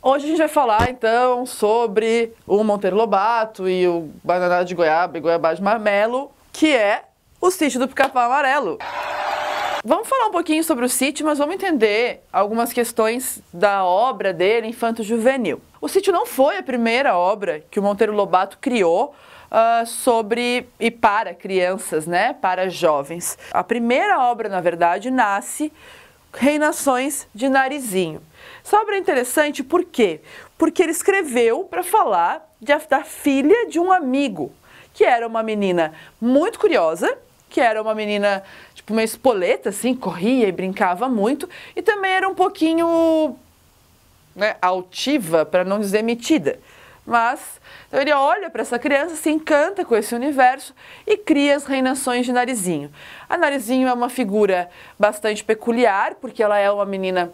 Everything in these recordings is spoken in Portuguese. Hoje a gente vai falar então sobre o Monteiro Lobato e o Bananá de Goiaba e Goiabá de Marmelo, que é o sítio do Pica-Pau Amarelo. Vamos falar um pouquinho sobre o sítio, mas vamos entender algumas questões da obra dele, Infanto Juvenil. O sítio não foi a primeira obra que o Monteiro Lobato criou sobre e para crianças, né? Para jovens. A primeira obra, na verdade, nasce Reinações de Narizinho. Essa obra é interessante por quê? Porque ele escreveu para falar da filha de um amigo, que era uma menina muito curiosa, que era uma menina tipo meio espoleta, assim, corria e brincava muito, e também era um pouquinho, né, altiva, para não dizer metida. Mas então ele olha para essa criança, se encanta com esse universo e cria as Reinações de Narizinho. A Narizinho é uma figura bastante peculiar, porque ela é uma menina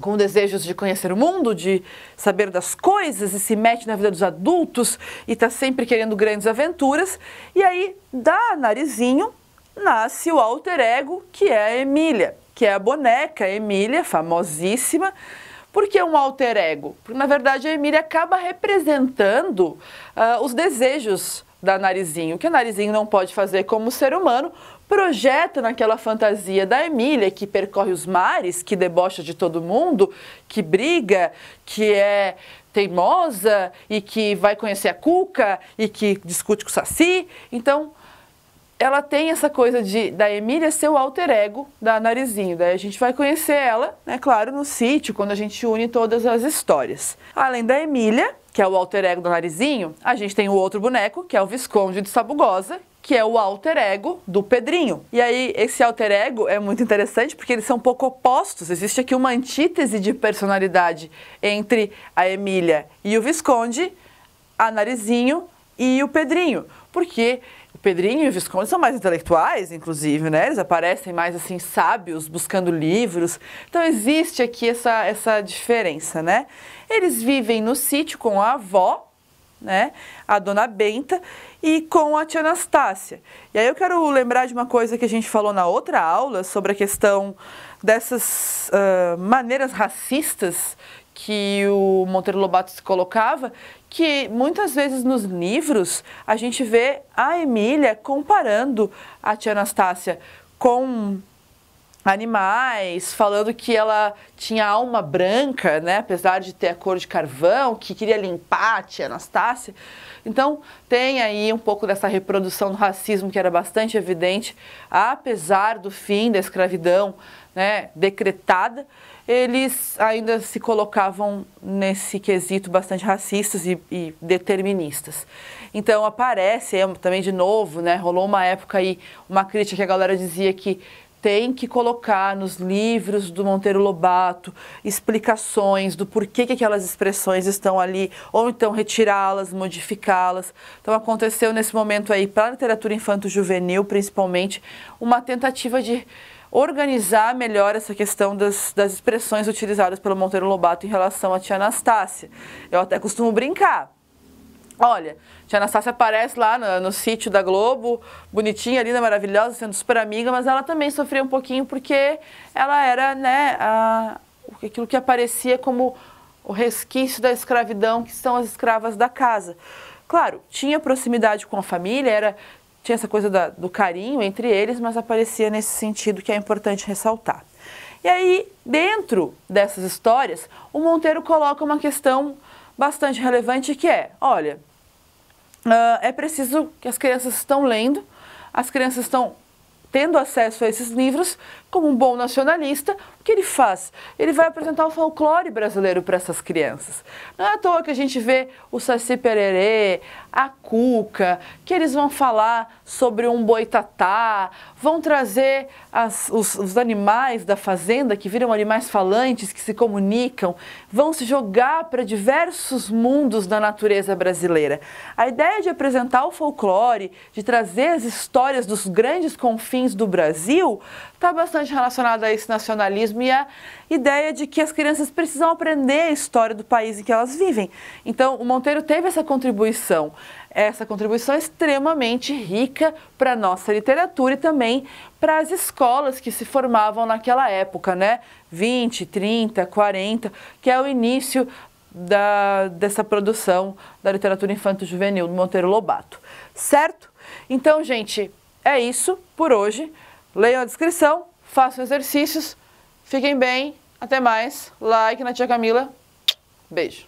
com desejos de conhecer o mundo, de saber das coisas, e se mete na vida dos adultos e está sempre querendo grandes aventuras. E aí, da Narizinho, nasce o alter ego, que é a Emília, que é a boneca Emília, famosíssima. Por que um alter ego? Porque, na verdade, a Emília acaba representando os desejos da Narizinho. O que a Narizinho não pode fazer como ser humano, projeta naquela fantasia da Emília, que percorre os mares, que debocha de todo mundo, que briga, que é teimosa e que vai conhecer a Cuca e que discute com o Saci. Então, ela tem essa coisa da Emília ser o alter ego da Narizinho. Daí a gente vai conhecer ela, né, claro, no sítio, quando a gente une todas as histórias. Além da Emília, que é o alter ego do Narizinho, a gente tem o outro boneco, que é o Visconde de Sabugosa, que é o alter ego do Pedrinho. E aí, esse alter ego é muito interessante porque eles são um pouco opostos. Existe aqui uma antítese de personalidade entre a Emília e o Visconde, a Narizinho e o Pedrinho, porque o Pedrinho e o Visconde são mais intelectuais, inclusive, né? Eles aparecem mais, assim, sábios, buscando livros. Então existe aqui essa diferença, né? Eles vivem no sítio com a avó, né? A Dona Benta, e com a Tia Nastácia. E aí eu quero lembrar de uma coisa que a gente falou na outra aula, sobre a questão dessas maneiras racistas que o Monteiro Lobato se colocava, que muitas vezes nos livros a gente vê a Emília comparando a Tia Nastácia com animais, falando que ela tinha alma branca, né, apesar de ter a cor de carvão, que queria limpar a Tia Nastácia. Então tem aí um pouco dessa reprodução do racismo que era bastante evidente, apesar do fim da escravidão, né, decretada. Eles ainda se colocavam nesse quesito bastante racistas e deterministas. Então aparece também de novo, né, rolou uma época aí, uma crítica que a galera dizia que tem que colocar nos livros do Monteiro Lobato explicações do porquê que aquelas expressões estão ali, ou então retirá-las, modificá-las. Então aconteceu nesse momento aí, para a literatura infanto-juvenil principalmente, uma tentativa de organizar melhor essa questão das expressões utilizadas pelo Monteiro Lobato em relação à Tia Nastácia. Eu até costumo brincar. Olha, Tia Nastácia aparece lá no sítio da Globo, bonitinha, linda, maravilhosa, sendo super amiga, mas ela também sofria um pouquinho porque ela era, né, aquilo que aparecia como o resquício da escravidão, que são as escravas da casa. Claro, tinha proximidade com a família, tinha essa coisa do carinho entre eles, mas aparecia nesse sentido que é importante ressaltar. E aí, dentro dessas histórias, o Monteiro coloca uma questão bastante relevante, que é, olha, é preciso que as crianças estão lendo, as crianças estão tendo acesso a esses livros. Como um bom nacionalista, o que ele faz? Ele vai apresentar o folclore brasileiro para essas crianças. Não é à toa que a gente vê o Saci-Pererê, a Cuca, que eles vão falar sobre um boitatá, vão trazer os animais da fazenda, que viram animais falantes, que se comunicam, vão se jogar para diversos mundos da natureza brasileira. A ideia de apresentar o folclore, de trazer as histórias dos grandes confins confins do Brasil, está bastante relacionado a esse nacionalismo e a ideia de que as crianças precisam aprender a história do país em que elas vivem. Então, o Monteiro teve essa contribuição extremamente rica para a nossa literatura e também para as escolas que se formavam naquela época, né? 20, 30, 40, que é o início dessa produção da literatura infanto-juvenil do Monteiro Lobato, certo? Então, gente, é isso por hoje. Leiam a descrição, façam exercícios, fiquem bem, até mais. Like na Tia Camila, beijo.